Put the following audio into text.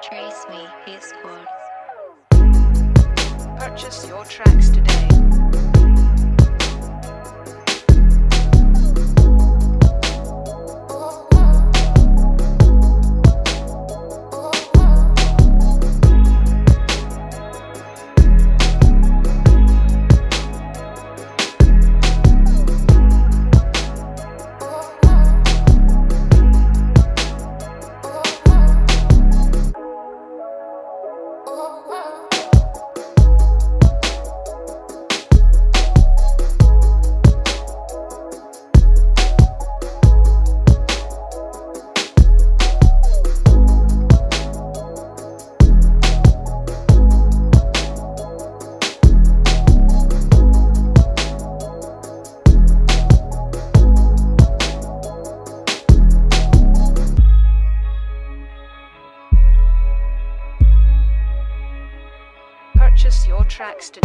Trace Me Hit Squad. Purchase your tracks today. Purchase your tracks today.